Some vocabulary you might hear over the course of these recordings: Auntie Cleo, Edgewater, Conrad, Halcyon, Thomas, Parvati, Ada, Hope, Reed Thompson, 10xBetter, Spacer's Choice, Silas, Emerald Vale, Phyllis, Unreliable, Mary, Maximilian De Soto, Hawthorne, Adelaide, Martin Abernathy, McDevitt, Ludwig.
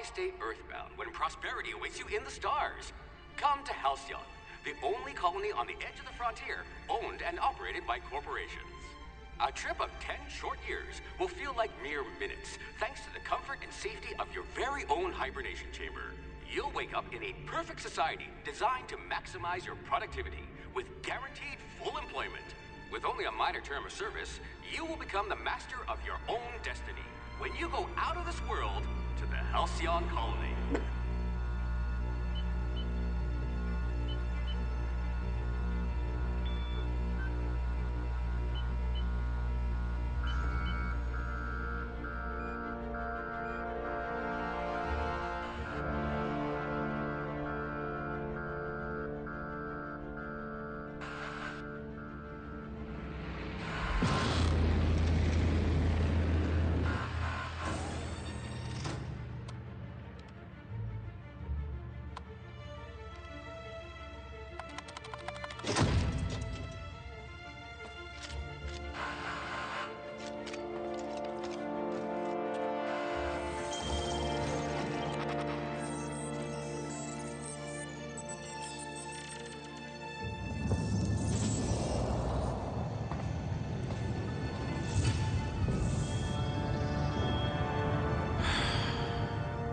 Why stay earthbound when prosperity awaits you in the stars? Come to Halcyon, the only colony on the edge of the frontier, owned and operated by corporations. A trip of 10 short years will feel like mere minutes, thanks to the comfort and safety of your very own hibernation chamber. You'll wake up in a perfect society designed to maximize your productivity, with guaranteed full employment. With only a minor term of service, you will become the master of your own destiny when you go out of this world to the Halcyon colony.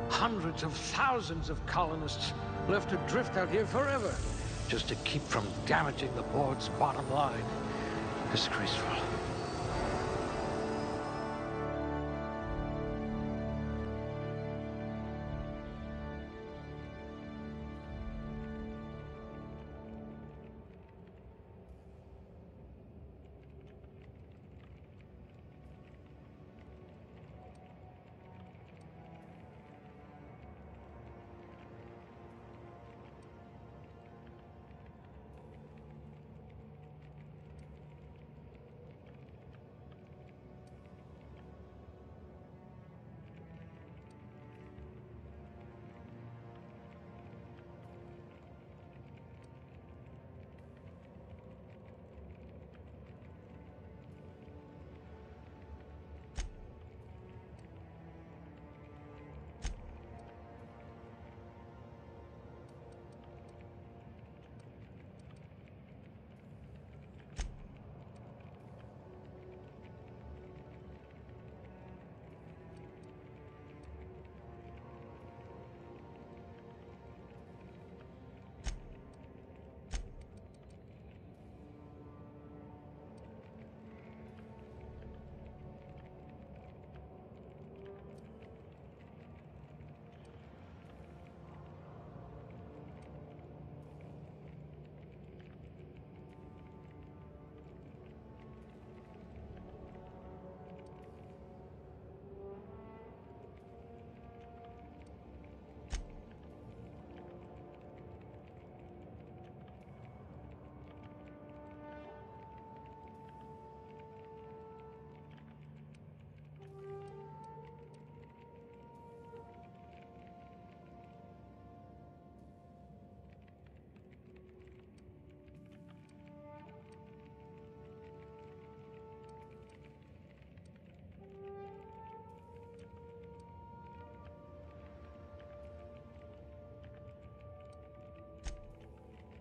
Hundreds of thousands of colonists left to drift out here forever, just to keep from damaging the board's bottom line. Disgraceful.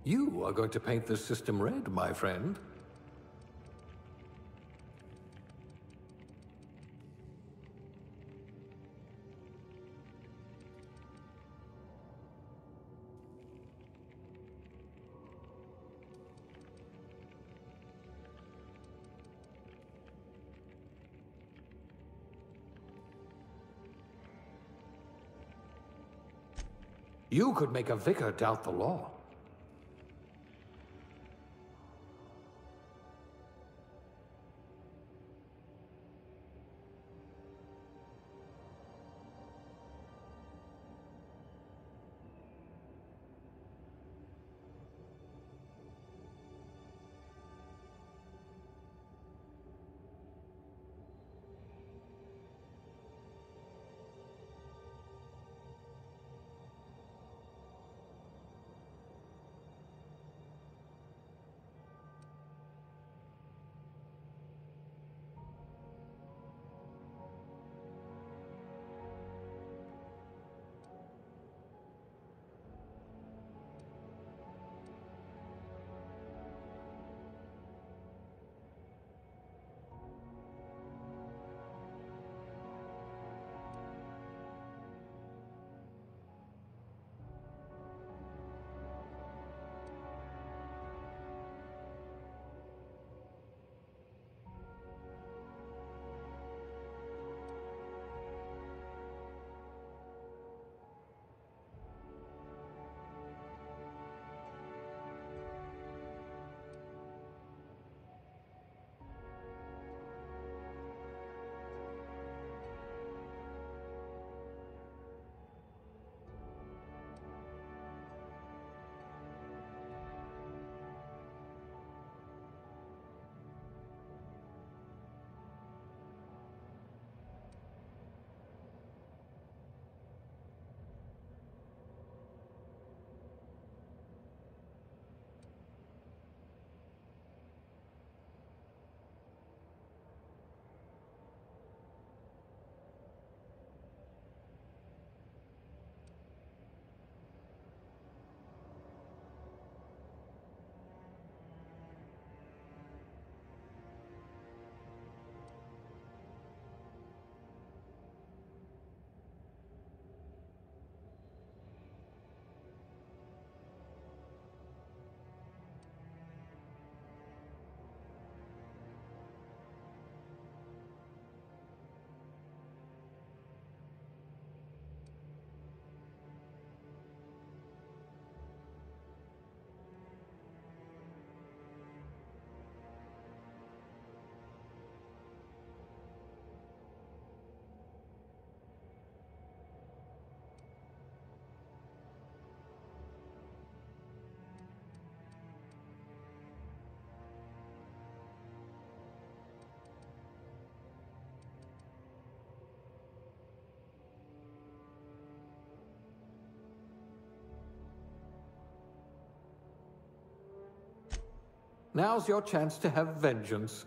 You are going to paint the system red, my friend. You could make a vicar doubt the law. Now's your chance to have vengeance.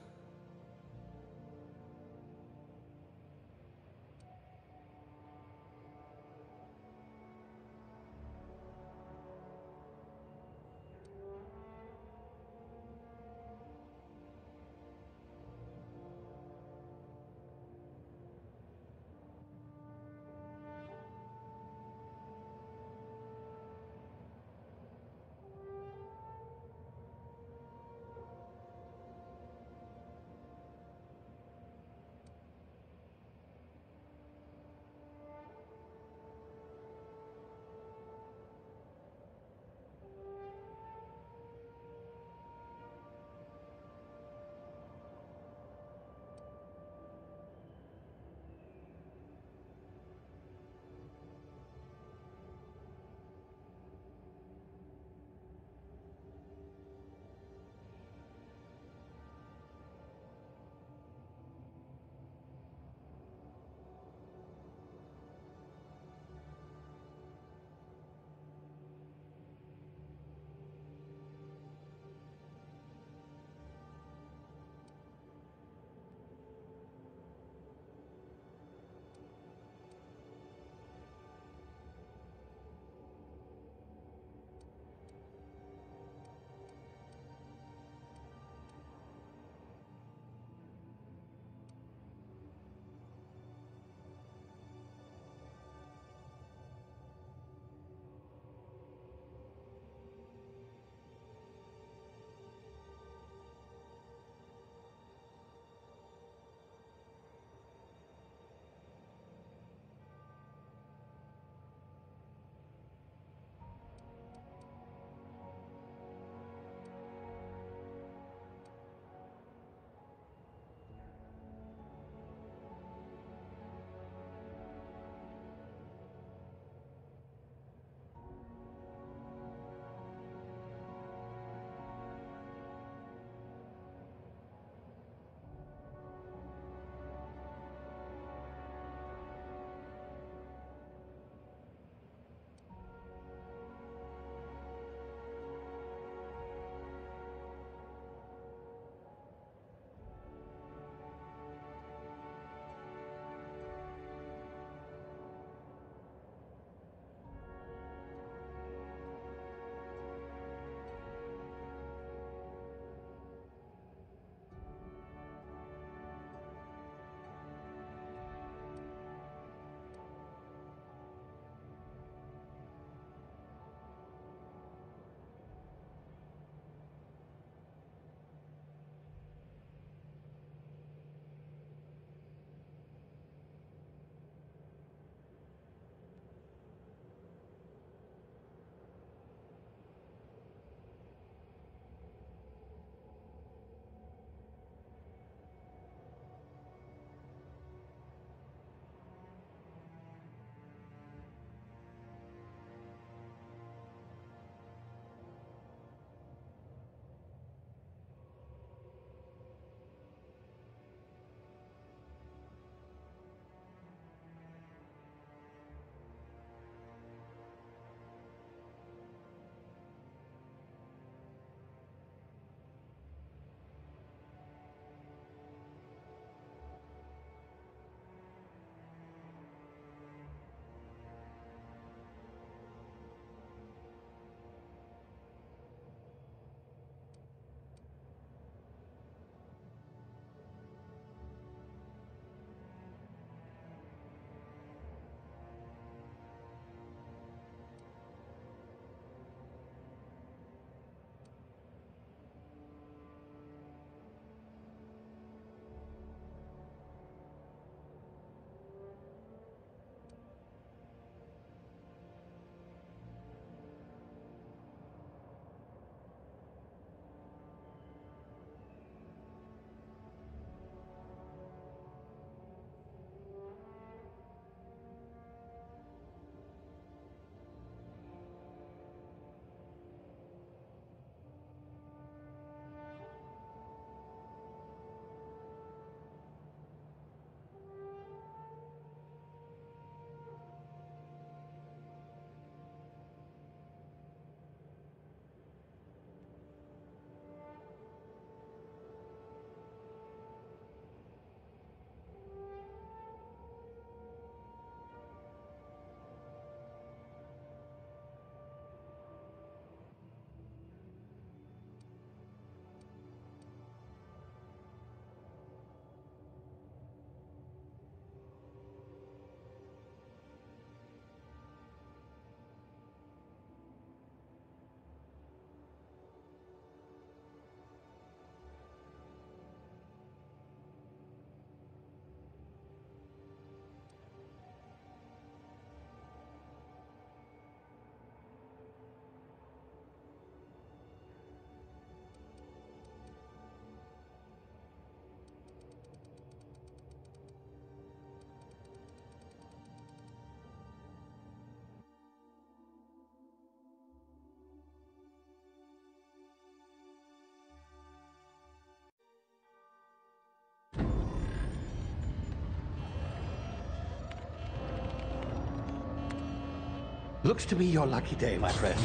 Looks to be your lucky day, my friend.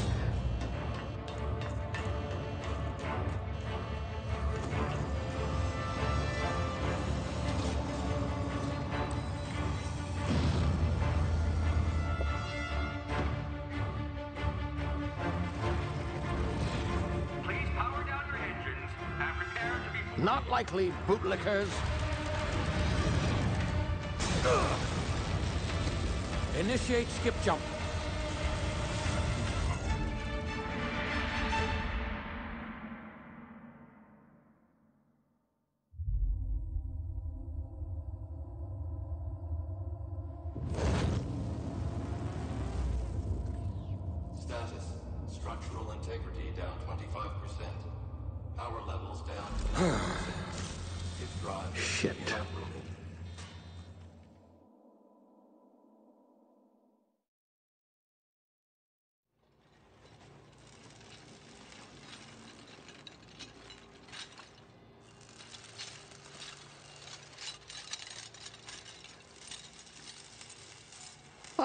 Not likely, bootlickers. Initiate skip jump.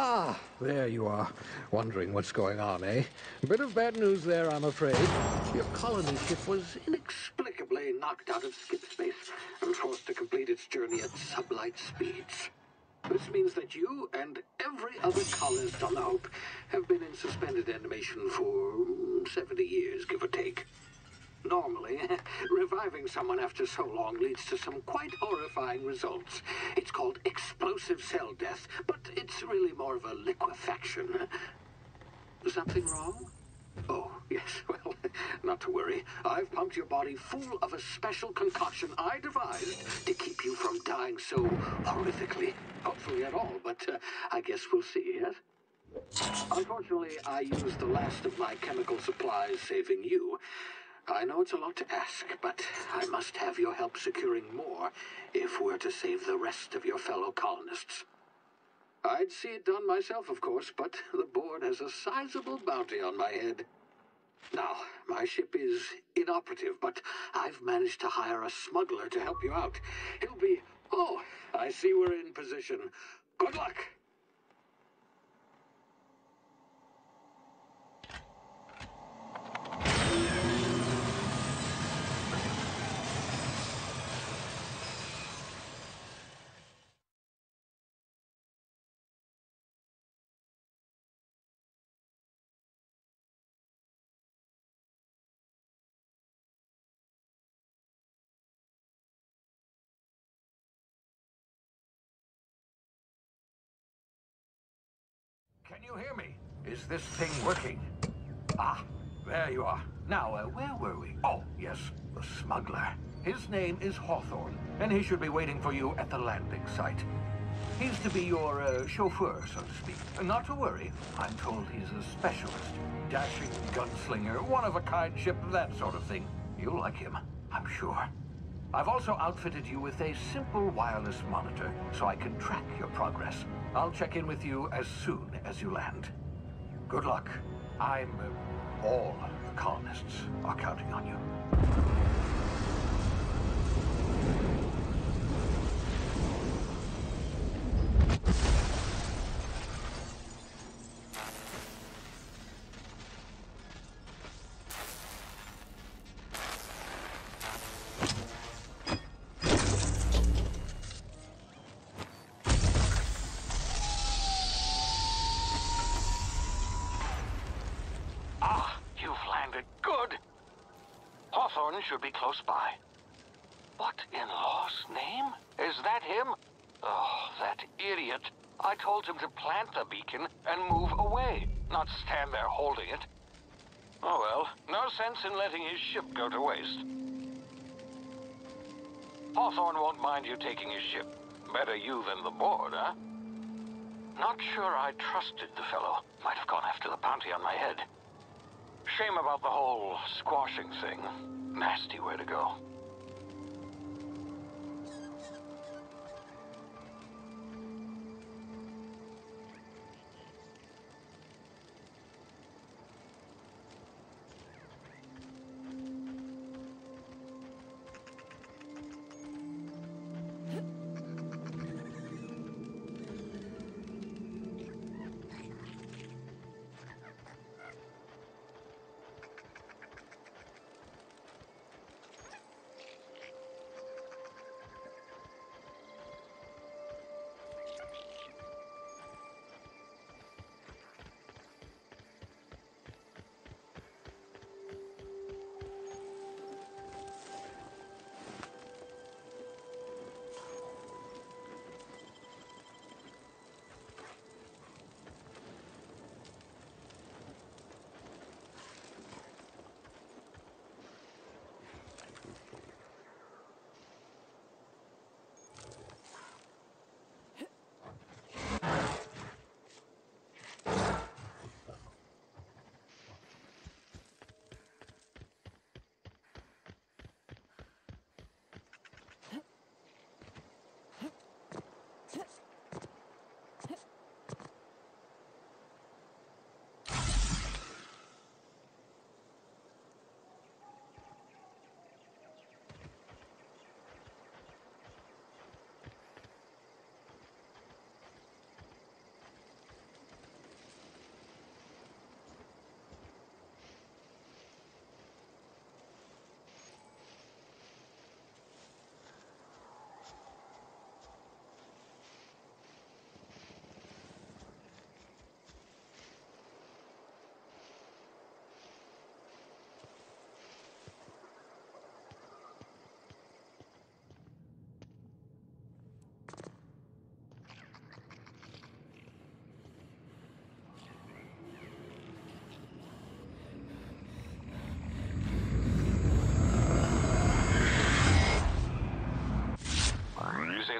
Ah, there you are. Wondering what's going on, eh? Bit of bad news there, I'm afraid. Your colony ship was inexplicably knocked out of skip space and forced to complete its journey at sublight speeds. This means that you and every other colonist on the Hope have been in suspended animation for 70 years, give or take. Normally, reviving someone after so long leads to some quite horrifying results. It's called explosive cell death, but it's really more of a liquefaction. Something wrong? Oh, yes, well, not to worry. I've pumped your body full of a special concoction I devised to keep you from dying so horrifically. Hopefully at all, but I guess we'll see, yes? Unfortunately, I used the last of my chemical supplies saving you. I know it's a lot to ask, but I must have your help securing more if we're to save the rest of your fellow colonists. I'd see it done myself, of course, but the board has a sizable bounty on my head. Now, my ship is inoperative, but I've managed to hire a smuggler to help you out. He'll be... Oh, I see we're in position. Good luck! Can you hear me? Is this thing working? Ah, there you are. Now, where were we? Oh, yes, the smuggler. His name is Hawthorne, and he should be waiting for you at the landing site. He's to be your chauffeur, so to speak. Not to worry, I'm told he's a specialist. Dashing gunslinger, one-of-a-kind ship, that sort of thing. You'll like him, I'm sure. I've also outfitted you with a simple wireless monitor, so I can track your progress. I'll check in with you as soon as you land. Good luck. All the colonists are counting on you. Should be close by. What in law's name? Is that him? Oh, that idiot. I told him to plant the beacon and move away, not stand there holding it. Oh well, no sense in letting his ship go to waste. Hawthorne won't mind you taking his ship. Better you than the board, huh? Not sure I trusted the fellow. Might have gone after the bounty on my head. Shame about the whole squashing thing. Nasty way to go.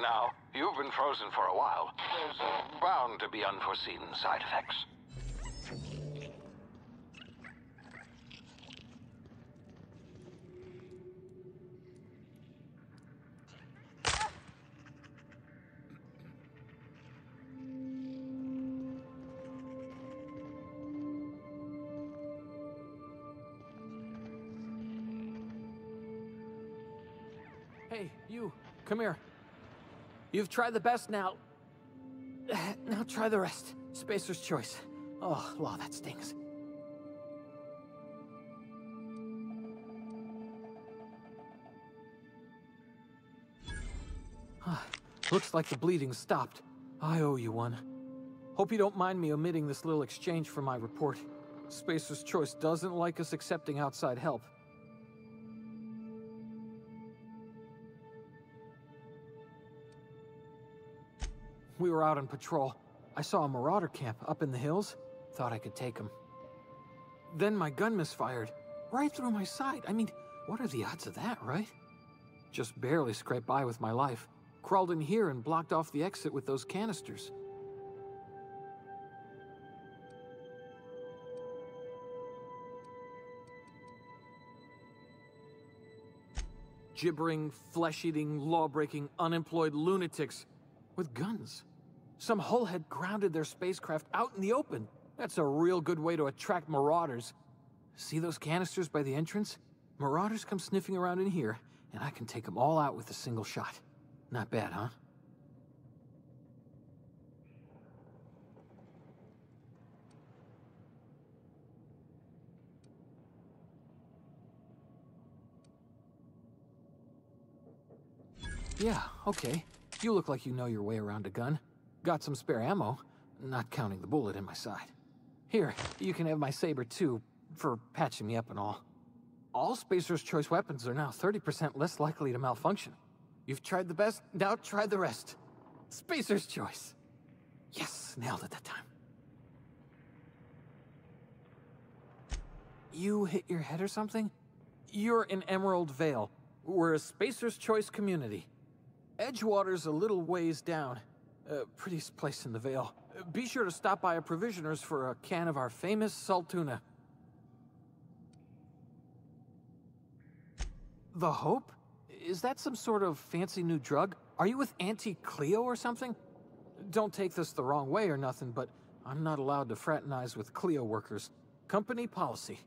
Seriously now, you've been frozen for a while. There's bound to be unforeseen side effects. Come here. You've tried the best now. Now try the rest. Spacer's Choice. Oh, law, that stings. Looks like the bleeding stopped. I owe you one. Hope you don't mind me omitting this little exchange from my report. Spacer's Choice doesn't like us accepting outside help. We were out on patrol. I saw a marauder camp up in the hills. Thought I could take him. Then my gun misfired. Right through my side. I mean, what are the odds of that, right? Just barely scraped by with my life. Crawled in here and blocked off the exit with those canisters. Gibbering, flesh-eating, law-breaking, unemployed lunatics with guns. Some hull had grounded their spacecraft out in the open. That's a real good way to attract marauders. See those canisters by the entrance? Marauders come sniffing around in here, and I can take them all out with a single shot. Not bad, huh? Yeah, okay. You look like you know your way around a gun. Got some spare ammo, not counting the bullet in my side. Here, you can have my saber too, for patching me up and all. All Spacer's Choice weapons are now 30% less likely to malfunction. You've tried the best, now try the rest. Spacer's Choice. Yes, nailed it that time. You hit your head or something? You're in Emerald Vale. We're a Spacer's Choice community. Edgewater's a little ways down. Prettiest place in the Vale. Be sure to stop by a provisioner's for a can of our famous salt tuna. The Hope? Is that some sort of fancy new drug? Are you with Auntie Cleo or something? Don't take this the wrong way or nothing, but I'm not allowed to fraternize with Cleo workers. Company policy.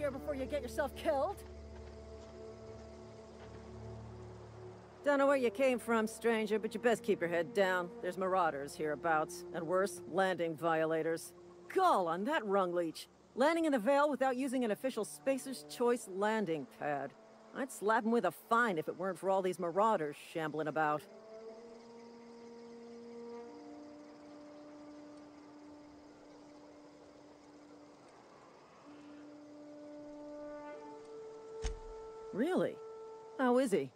here before you get yourself killed. Don't know where you came from, stranger, but you best keep your head down. There's marauders hereabouts, and worse, landing violators. Gall on that rung leech. Landing in the Vale without using an official Spacer's Choice landing pad. I'd slap him with a fine if it weren't for all these marauders shambling about. Really? How is he?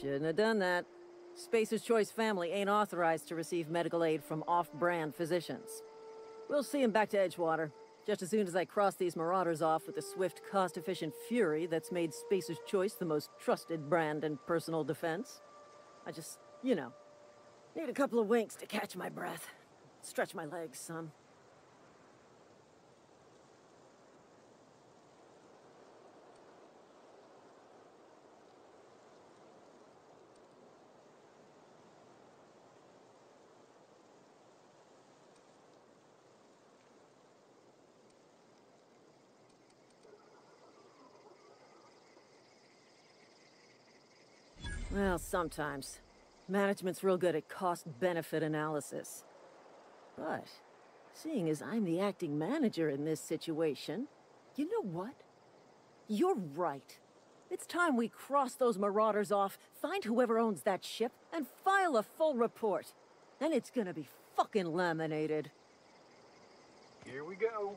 Shouldn't have done that. Spacer's Choice family ain't authorized to receive medical aid from off-brand physicians. We'll see him back to Edgewater, just as soon as I cross these marauders off with the swift, cost-efficient fury that's made Spacer's Choice the most trusted brand in personal defense. I just, you know, need a couple of winks to catch my breath. Stretch my legs some. Well, sometimes. Management's real good at cost-benefit analysis. But, seeing as I'm the acting manager in this situation, you know what? You're right. It's time we cross those marauders off, find whoever owns that ship, and file a full report. Then it's gonna be fucking laminated. Here we go.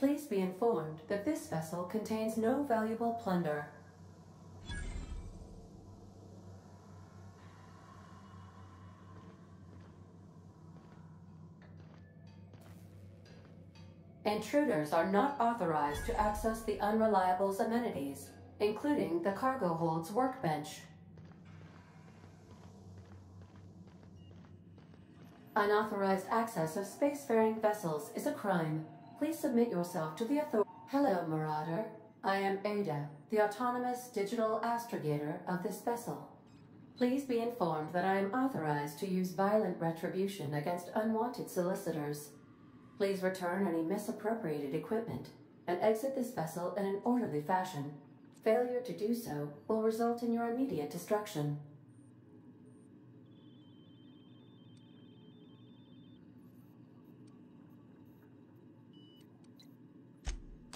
Please be informed that this vessel contains no valuable plunder. Intruders are not authorized to access the Unreliable's amenities, including the cargo hold's workbench. Unauthorized access of spacefaring vessels is a crime. Please submit yourself to the authorities. Hello, Marauder. I am Ada, the autonomous digital astrogator of this vessel. Please be informed that I am authorized to use violent retribution against unwanted solicitors. Please return any misappropriated equipment and exit this vessel in an orderly fashion. Failure to do so will result in your immediate destruction.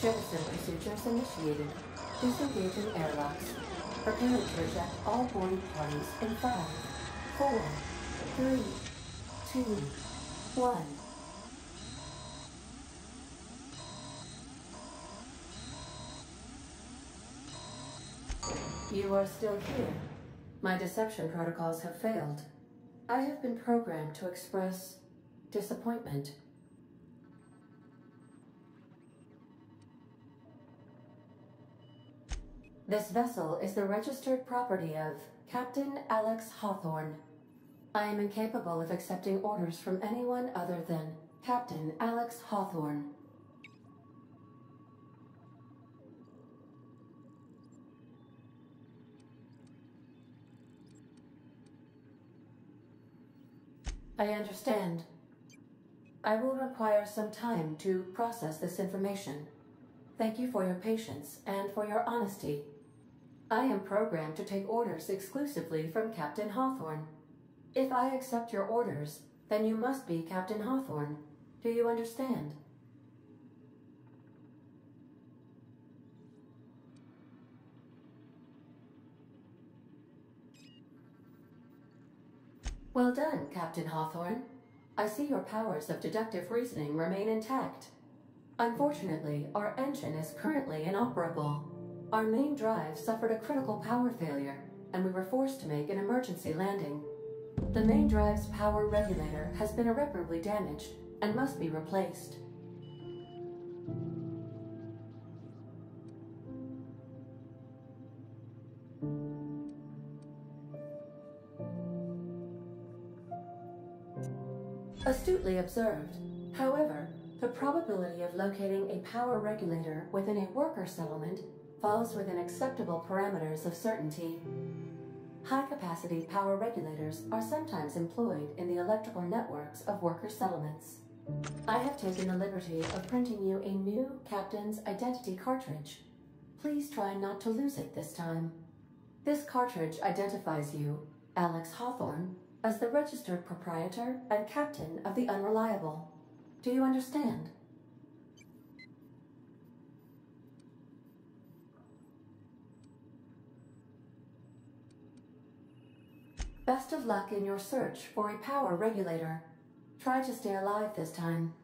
Jettison procedures initiated. Disengaging airlocks. Preparing to eject all boarding parties in 5, 4, 3, 2, 1. You are still here. My deception protocols have failed. I have been programmed to express disappointment. This vessel is the registered property of Captain Alex Hawthorne. I am incapable of accepting orders from anyone other than Captain Alex Hawthorne. I understand. I will require some time to process this information. Thank you for your patience and for your honesty. I am programmed to take orders exclusively from Captain Hawthorne. If I accept your orders, Then you must be Captain Hawthorne. Do you understand? Well done, Captain Hawthorne. I see your powers of deductive reasoning remain intact. Unfortunately, our engine is currently inoperable. Our main drive suffered a critical power failure, and we were forced to make an emergency landing. The main drive's power regulator has been irreparably damaged and must be replaced. Astutely observed. However, the probability of locating a power regulator within a worker settlement falls within acceptable parameters of certainty. High-capacity power regulators are sometimes employed in the electrical networks of worker settlements. I have taken the liberty of printing you a new Captain's Identity cartridge. Please try not to lose it this time. This cartridge identifies you, Alex Hawthorne, as the registered proprietor and captain of the Unreliable. Do you understand? Best of luck in your search for a power regulator. Try to stay alive this time.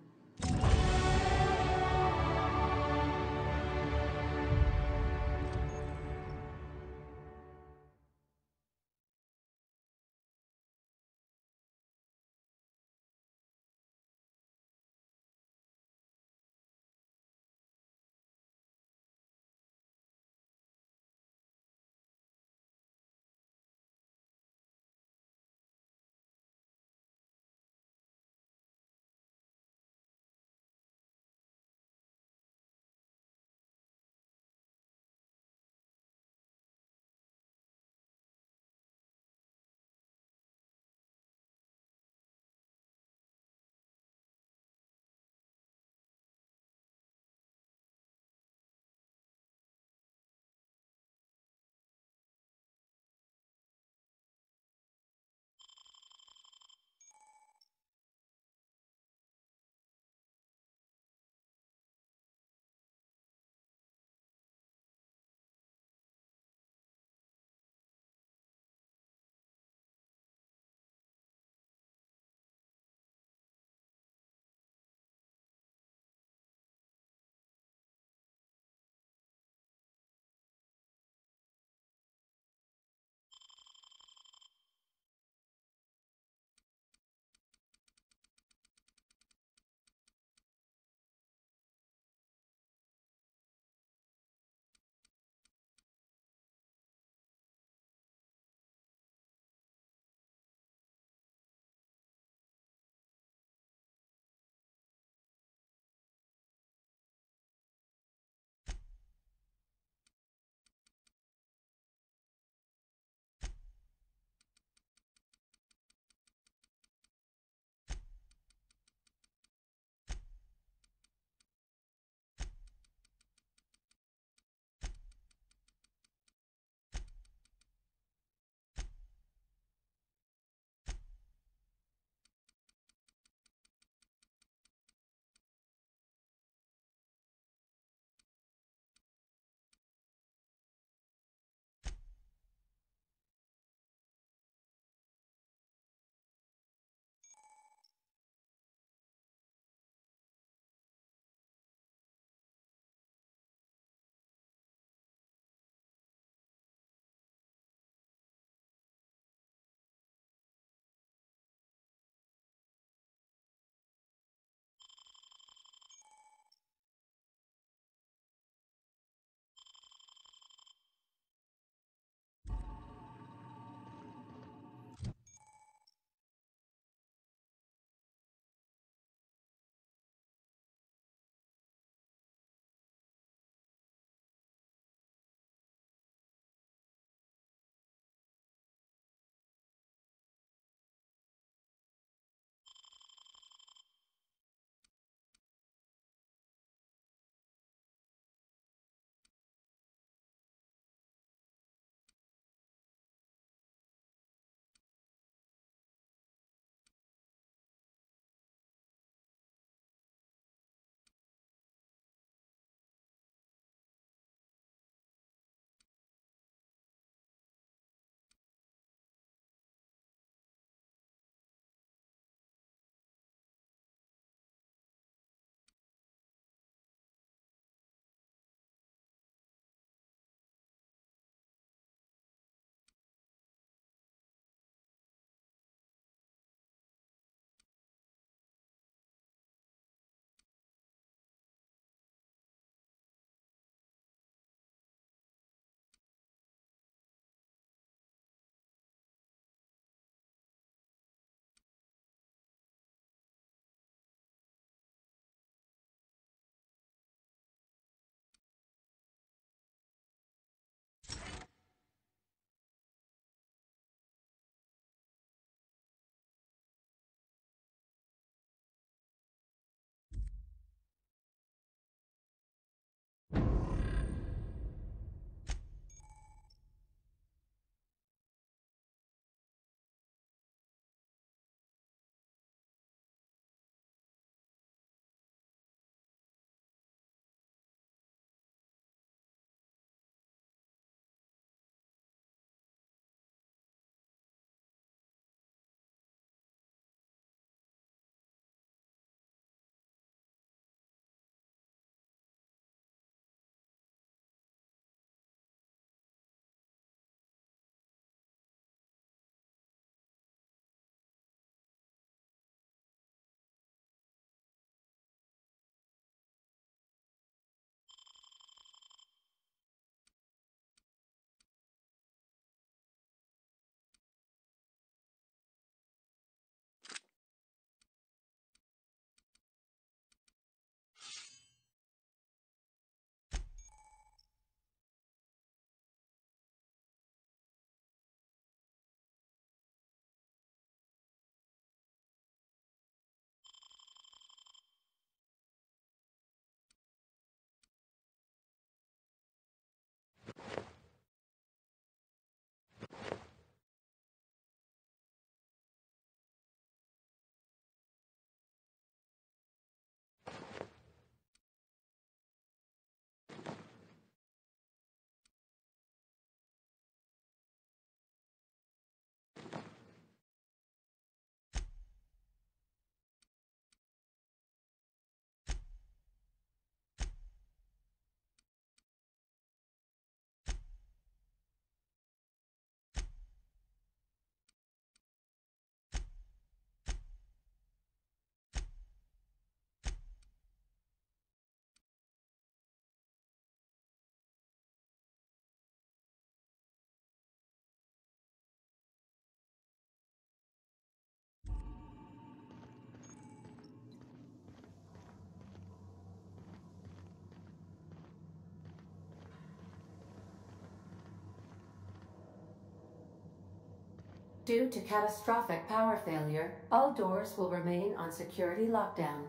Due to catastrophic power failure, all doors will remain on security lockdown.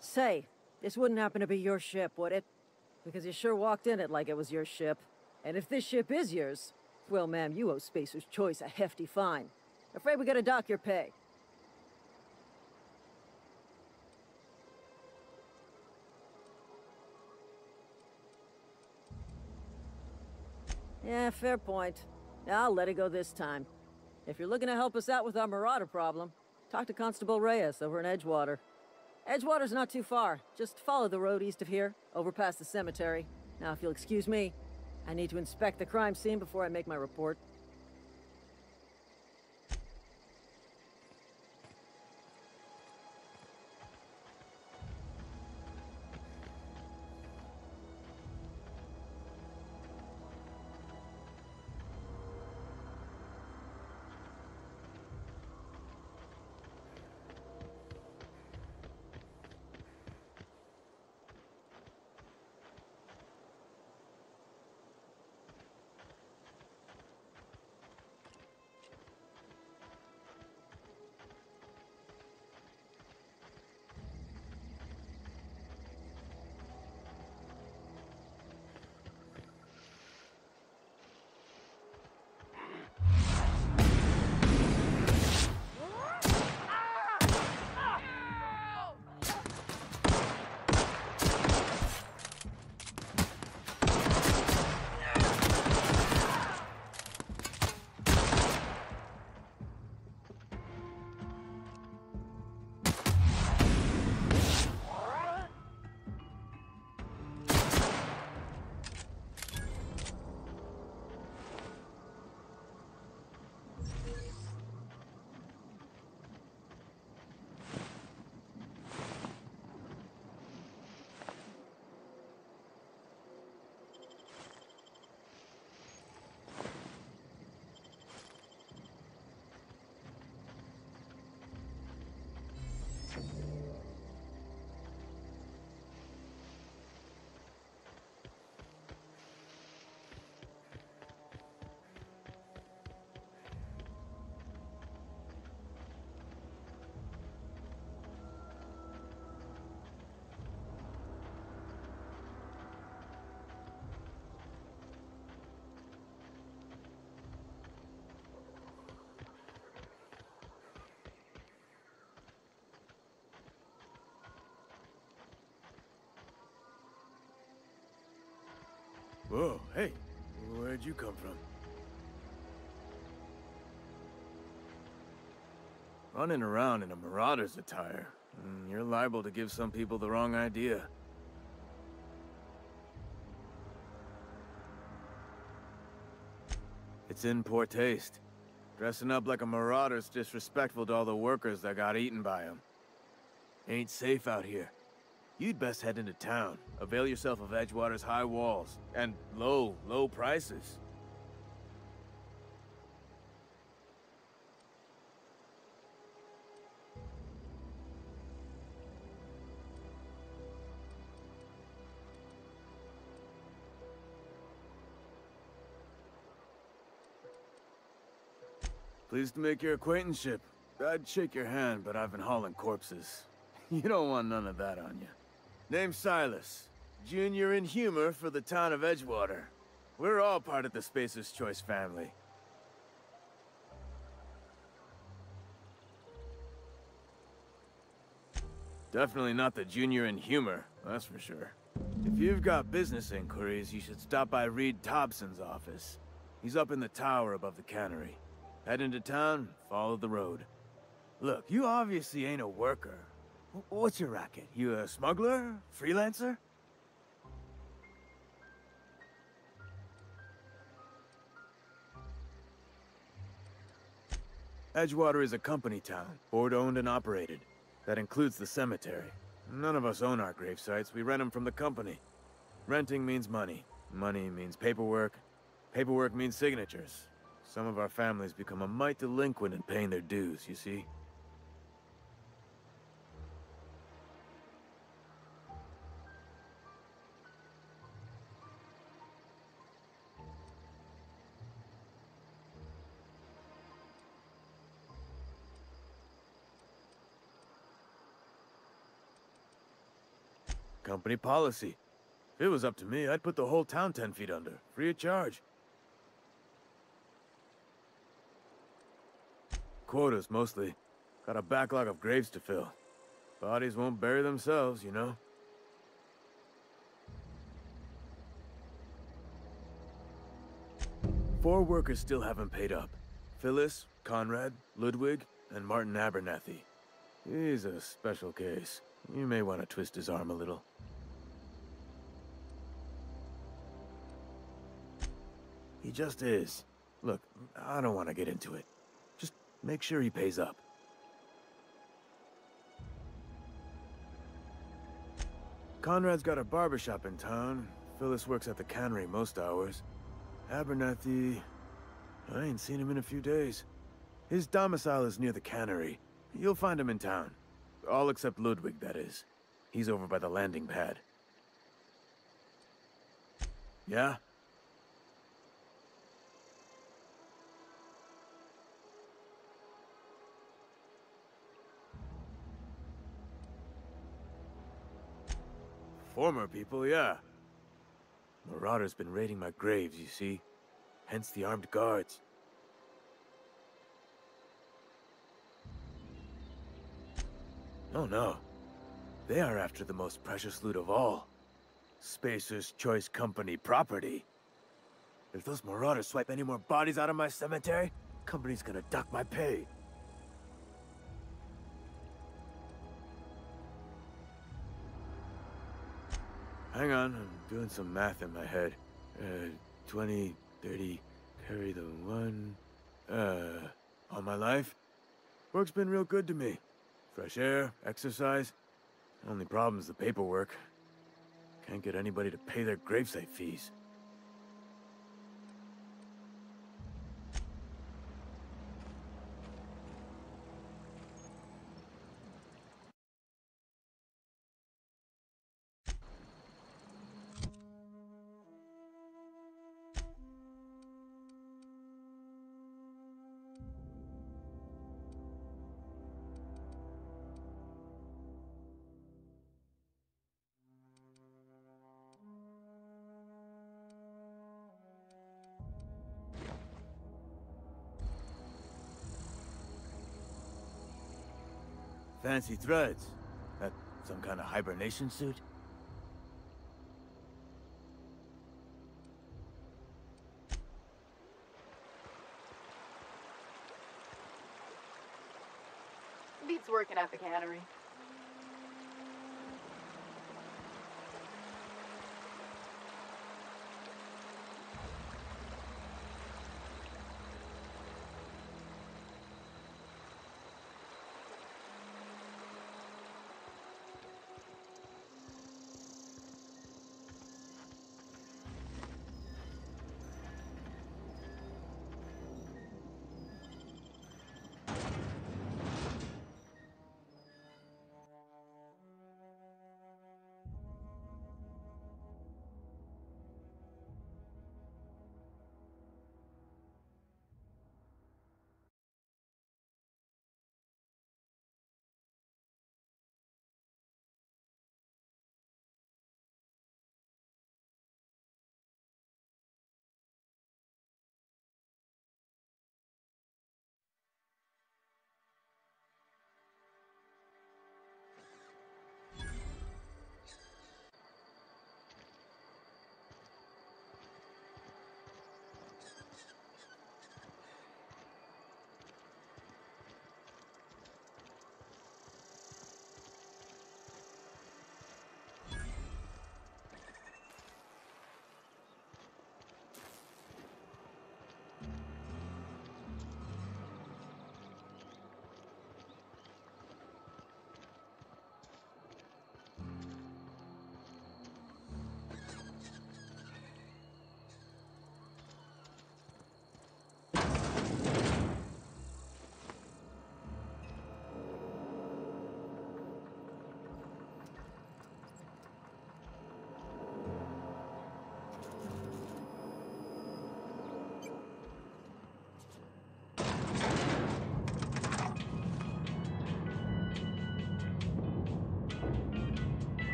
Say, this wouldn't happen to be your ship, would it? Because you sure walked in it like it was your ship. And if this ship is yours, well, ma'am, you owe Spacer's Choice a hefty fine. Afraid we gotta dock your pay. Yeah, fair point. I'll let it go this time. If you're looking to help us out with our Marauder problem, talk to Constable Reyes over in Edgewater. Edgewater's not too far. Just follow the road east of here, over past the cemetery. Now, if you'll excuse me, I need to inspect the crime scene before I make my report. Whoa, hey, where'd you come from? Running around in a marauder's attire. You're liable to give some people the wrong idea. It's in poor taste. Dressing up like a marauder's disrespectful to all the workers that got eaten by him. Ain't safe out here. You'd best head into town, avail yourself of Edgewater's high walls, and low, low prices. Pleased to make your acquaintanceship. I'd shake your hand, but I've been hauling corpses. You don't want none of that on you. Name's Silas, junior in humor for the town of Edgewater. We're all part of the Spacer's Choice family. Definitely not the junior in humor, that's for sure. If you've got business inquiries, you should stop by Reed Thompson's office. He's up in the tower above the cannery. Head into town, follow the road. Look, you obviously ain't a worker. What's your racket? You a smuggler? Freelancer? Edgewater is a company town, board-owned and operated. That includes the cemetery. None of us own our gravesites, we rent them from the company. Renting means money. Money means paperwork. Paperwork means signatures. Some of our families become a mite delinquent in paying their dues, you see? company policy. If it was up to me, I'd put the whole town 10 feet under, free of charge. Quotas, mostly. Got a backlog of graves to fill. Bodies won't bury themselves, you know. Four workers still haven't paid up. Phyllis, Conrad, Ludwig, and Martin Abernathy. He's a special case. You may want to twist his arm a little. He just is. Look, I don't want to get into it. Just make sure he pays up. Conrad's got a barbershop in town. Phyllis works at the cannery most hours. Abernathy... I ain't seen him in a few days. His domicile is near the cannery. You'll find him in town. All except Ludwig, that is. He's over by the landing pad. Yeah? Former people, yeah. Marauder's been raiding my graves, you see. Hence the armed guards. Oh no. They are after the most precious loot of all. Spacer's Choice Company property. If those marauders swipe any more bodies out of my cemetery, company's gonna dock my pay. Hang on, I'm doing some math in my head. 20, 30, carry the one... all my life? Work's been real good to me. Fresh air, exercise. Only problem's the paperwork. Can't get anybody to pay their gravesite fees. Fancy threads. That some kind of hibernation suit? Beats working at the cannery.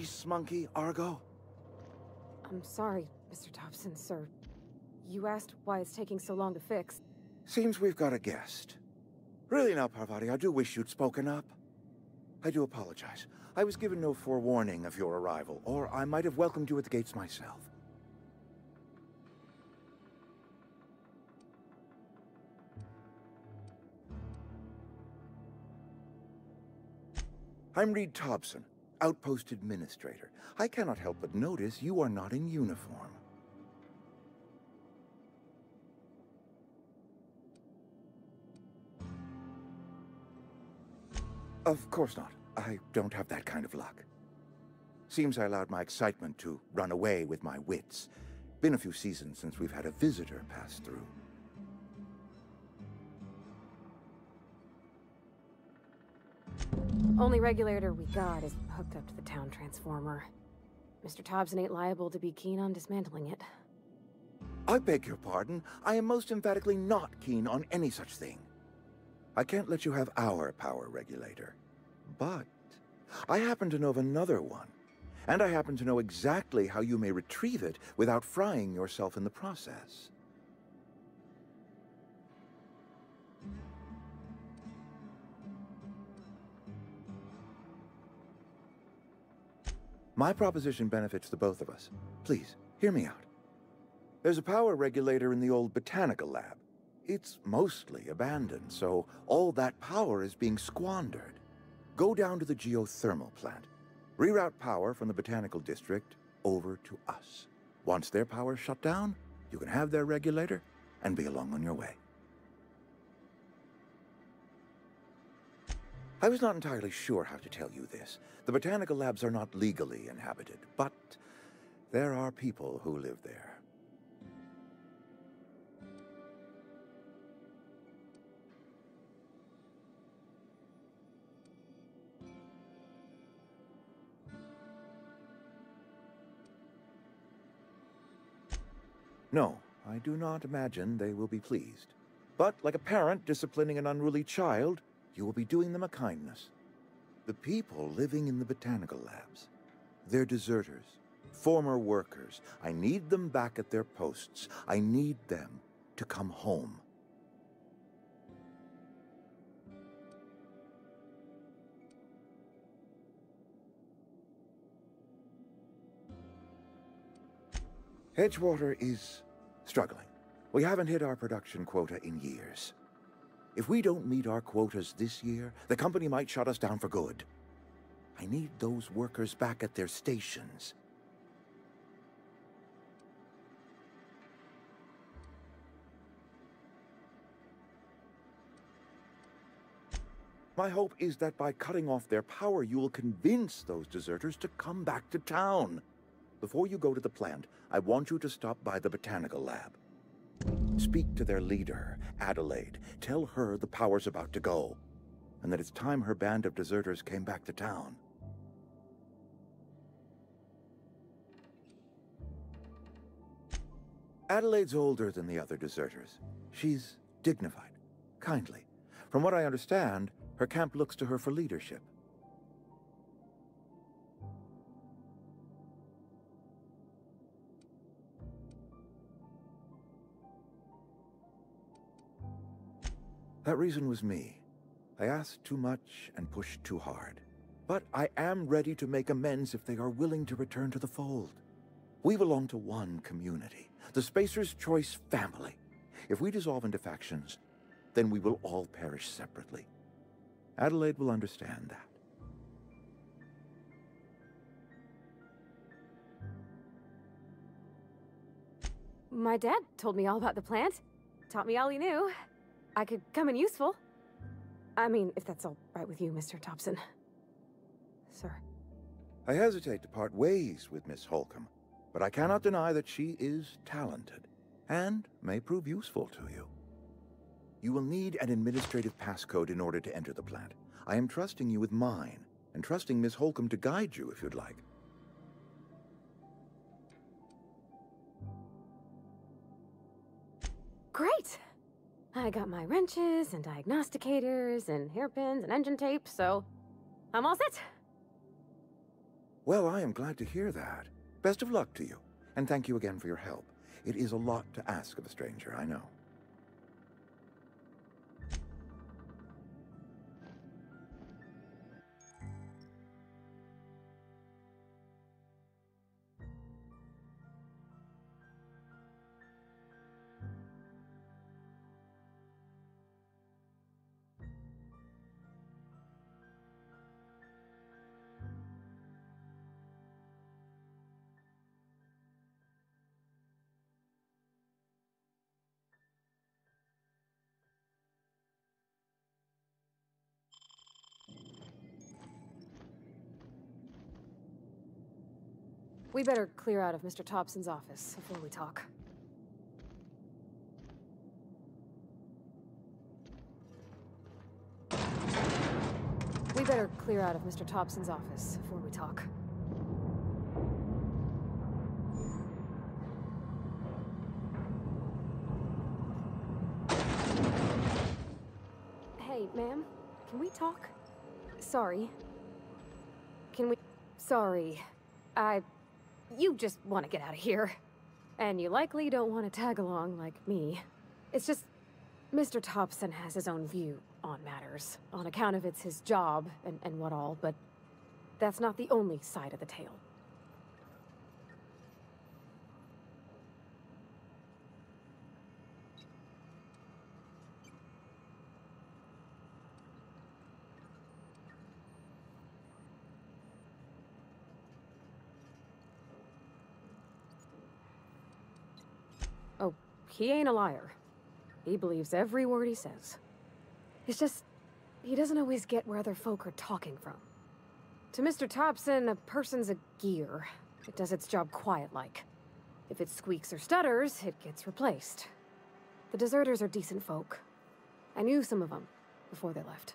priests, monkey, Argo? I'm sorry, Mr. Thompson, sir. You asked why it's taking so long to fix. Seems we've got a guest. Really now, Parvati, I do wish you'd spoken up. I do apologize. I was given no forewarning of your arrival, or I might have welcomed you at the gates myself. I'm Reed Thompson, Outpost Administrator. I cannot help but notice you are not in uniform. Of course not. I don't have that kind of luck. Seems I allowed my excitement to run away with my wits. Been a few seasons since we've had a visitor pass through. Only regulator we got is hooked up to the town transformer. Mr. Thompson ain't liable to be keen on dismantling it. I beg your pardon. I am most emphatically not keen on any such thing. I can't let you have our power regulator. But I happen to know of another one, and I happen to know exactly how you may retrieve it without frying yourself in the process. My proposition benefits the both of us. Please, hear me out. There's a power regulator in the old botanical lab. It's mostly abandoned, so all that power is being squandered. Go down to the geothermal plant. Reroute power from the botanical district over to us. Once their power's shut down, you can have their regulator and be along on your way. I was not entirely sure how to tell you this. The botanical labs are not legally inhabited, but there are people who live there. No, I do not imagine they will be pleased. But like a parent disciplining an unruly child, you will be doing them a kindness. The people living in the botanical labs, they're deserters, former workers. I need them back at their posts. I need them to come home. Edgewater is struggling. We haven't hit our production quota in years. If we don't meet our quotas this year, the company might shut us down for good. I need those workers back at their stations. My hope is that by cutting off their power, you will convince those deserters to come back to town. Before you go to the plant, I want you to stop by the botanical lab. Speak to their leader, Adelaide. Tell her the power's about to go, and that it's time her band of deserters came back to town. Adelaide's older than the other deserters. She's dignified, kindly. From what I understand, her camp looks to her for leadership. That reason was me. I asked too much and pushed too hard. But I am ready to make amends if they are willing to return to the fold. We belong to one community, the Spacer's Choice family. If we dissolve into factions, then we will all perish separately. Adelaide will understand that. My dad told me all about the plant, taught me all he knew. I could come in useful. I mean, if that's all right with you, Mr. Thompson. Sir. I hesitate to part ways with Miss Holcomb, but I cannot deny that she is talented and may prove useful to you. You will need an administrative passcode in order to enter the plant. I am trusting you with mine, and trusting Miss Holcomb to guide you if you'd like. Great! I got my wrenches, and diagnosticators, and hairpins, and engine tape, so I'm all set. Well, I am glad to hear that. Best of luck to you, and thank you again for your help. It is a lot to ask of a stranger, I know. We better clear out of Mr. Thompson's office before we talk. We better clear out of Mr. Thompson's office before we talk. Hey, ma'am, can we talk? Sorry. Can we... Sorry. You just want to get out of here. And you likely don't want to tag along like me. It's just, Mr. Thompson has his own view on matters, on account of it's his job and what all, but that's not the only side of the tale. He ain't a liar. He believes every word he says. It's just, he doesn't always get where other folk are talking from. To Mr. Thompson, a person's a gear. It does its job quiet-like. If it squeaks or stutters, it gets replaced. The deserters are decent folk. I knew some of them before they left.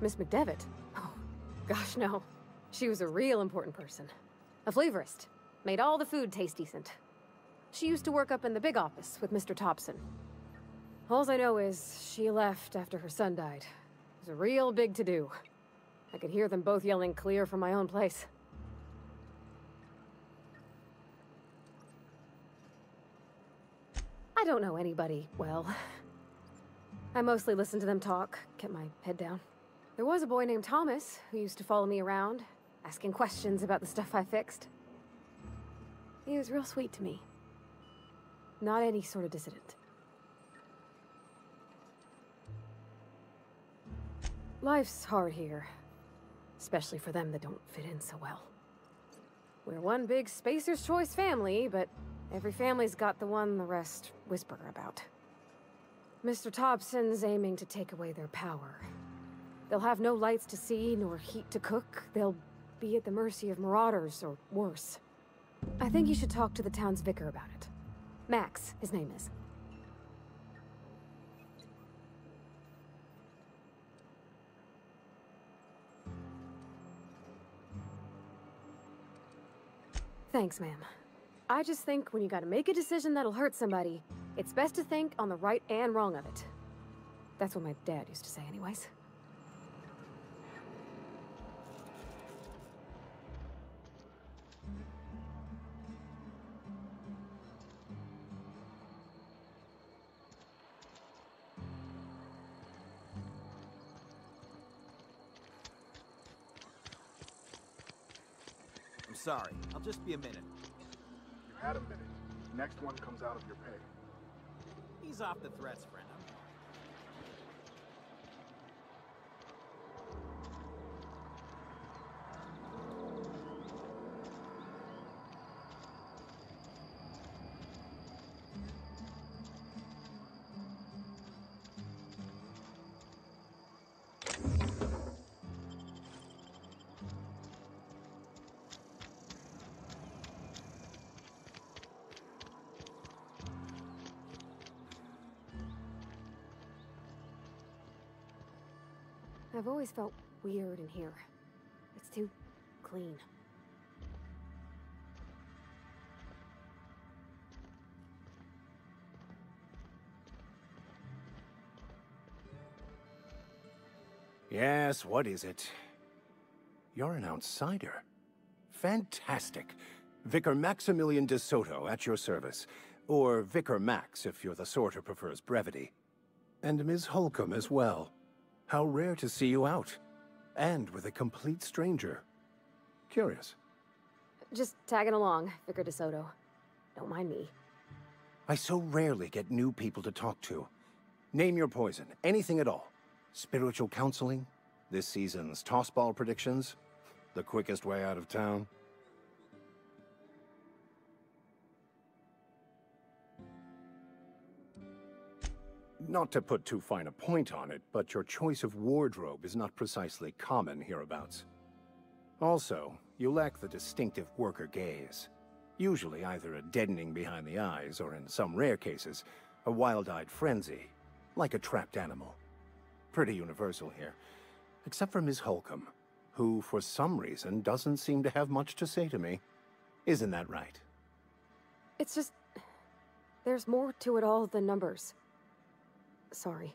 Miss McDevitt? Oh, gosh, no. She was a real important person. A flavorist. Made all the food taste decent. She used to work up in the big office with Mr. Thompson. All I know is she left after her son died. It was a real big to-do. I could hear them both yelling clear from my own place. I don't know anybody well. I mostly listened to them talk, kept my head down. There was a boy named Thomas who used to follow me around, asking questions about the stuff I fixed. He was real sweet to me. Not any sort of dissident. Life's hard here, especially for them that don't fit in so well. We're one big Spacer's Choice family, but every family's got the one the rest whisper about. Mr. Thompson's aiming to take away their power. They'll have no lights to see, nor heat to cook. They'll be at the mercy of marauders, or worse. I think you should talk to the town's vicar about it. Max, his name is. Thanks, ma'am. I just think when you gotta make a decision that'll hurt somebody, it's best to think on the right and wrong of it. That's what my dad used to say anyways. Sorry, I'll just be a minute. You had a minute. Next one comes out of your pay. Ease off the threats, friend. I've always felt weird in here. It's too clean. Yes, what is it? You're an outsider. Fantastic. Vicar Maximilian De Soto at your service. Or Vicar Max, if you're the sort who prefers brevity. And Ms. Holcomb as well. How rare to see you out. And with a complete stranger. Curious. Just tagging along, Vicar De Soto. Don't mind me. I so rarely get new people to talk to. Name your poison, anything at all. Spiritual counseling, this season's tossball predictions, the quickest way out of town. Not to put too fine a point on it, but your choice of wardrobe is not precisely common hereabouts. Also, you lack the distinctive worker gaze. Usually either a deadening behind the eyes, or in some rare cases, a wild-eyed frenzy, like a trapped animal. Pretty universal here, except for Ms. Holcomb, who for some reason doesn't seem to have much to say to me. Isn't that right? It's just... there's more to it all than numbers. Sorry.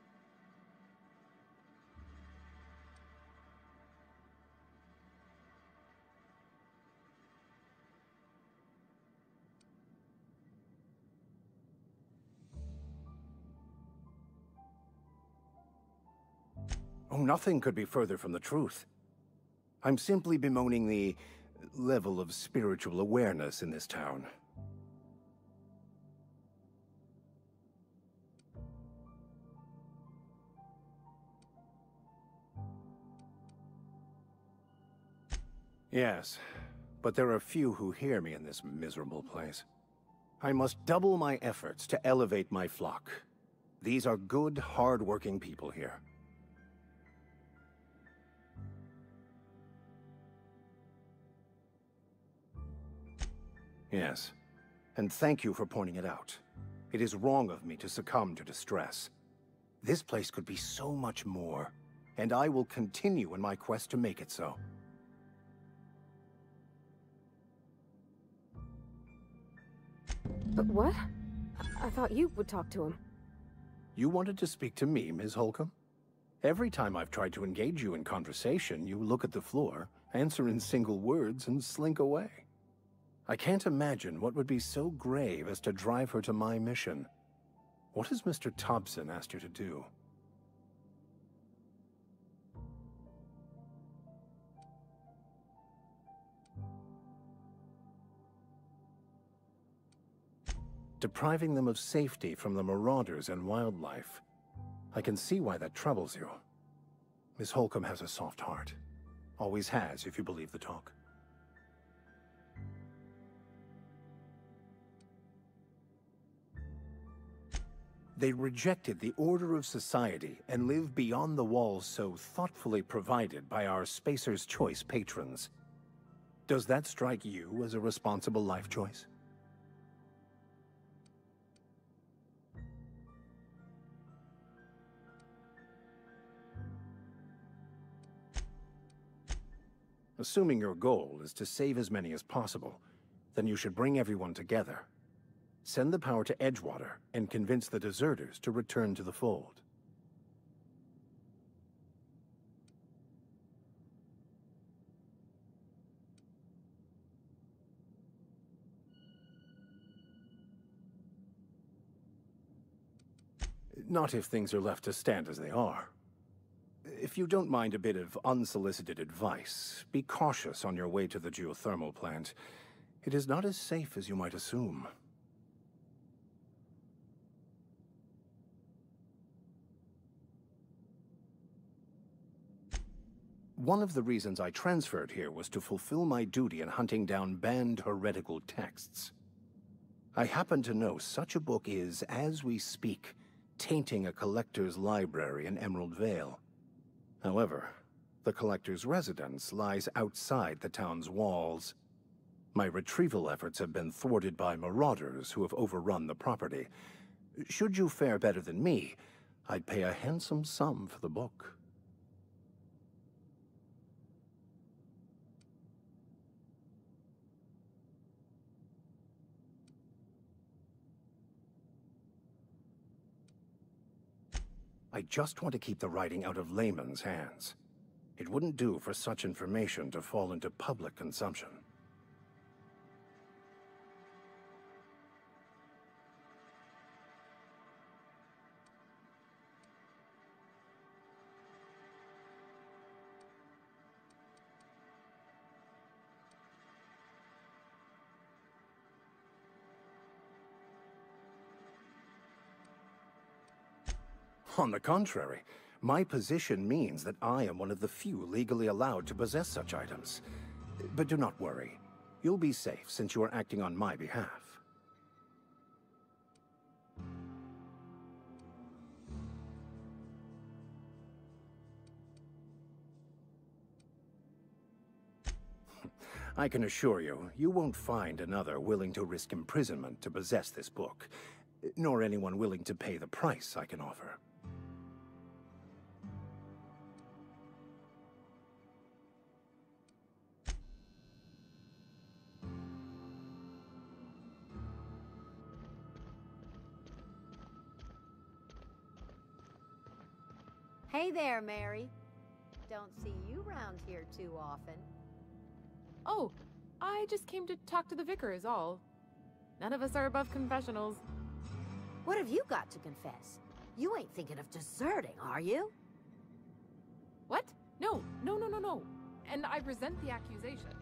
Oh, nothing could be further from the truth. I'm simply bemoaning the level of spiritual awareness in this town. Yes, but there are few who hear me in this miserable place. I must double my efforts to elevate my flock. These are good, hard-working people here. Yes, and thank you for pointing it out. It is wrong of me to succumb to distress. This place could be so much more, and I will continue in my quest to make it so. But what? I thought you would talk to him. You wanted to speak to me, Ms. Holcomb? Every time I've tried to engage you in conversation, you look at the floor, answer in single words, and slink away. I can't imagine what would be so grave as to drive her to my mission. What has Mr. Thompson asked you to do? Depriving them of safety from the marauders and wildlife. I can see why that troubles you. Ms. Holcomb has a soft heart. Always has, if you believe the talk. They rejected the order of society and live beyond the walls so thoughtfully provided by our Spacer's Choice patrons. Does that strike you as a responsible life choice? Assuming your goal is to save as many as possible, then you should bring everyone together. Send the power to Edgewater, and convince the deserters to return to the fold. Not if things are left to stand as they are. If you don't mind a bit of unsolicited advice, be cautious on your way to the geothermal plant. It is not as safe as you might assume. One of the reasons I transferred here was to fulfill my duty in hunting down banned heretical texts. I happen to know such a book is, as we speak, tainting a collector's library in Emerald Vale. However, the collector's residence lies outside the town's walls. My retrieval efforts have been thwarted by marauders who have overrun the property. Should you fare better than me, I'd pay a handsome sum for the book. I just want to keep the writing out of layman's hands. It wouldn't do for such information to fall into public consumption. On the contrary, my position means that I am one of the few legally allowed to possess such items. But do not worry. You'll be safe since you are acting on my behalf. I can assure you, you won't find another willing to risk imprisonment to possess this book, nor anyone willing to pay the price I can offer. Hey there, Mary. Don't see you round here too often. Oh, I just came to talk to the vicar is all. None of us are above confessionals. What have you got to confess? You ain't thinking of deserting, are you? What? No, no, no, no, no. And I resent the accusation.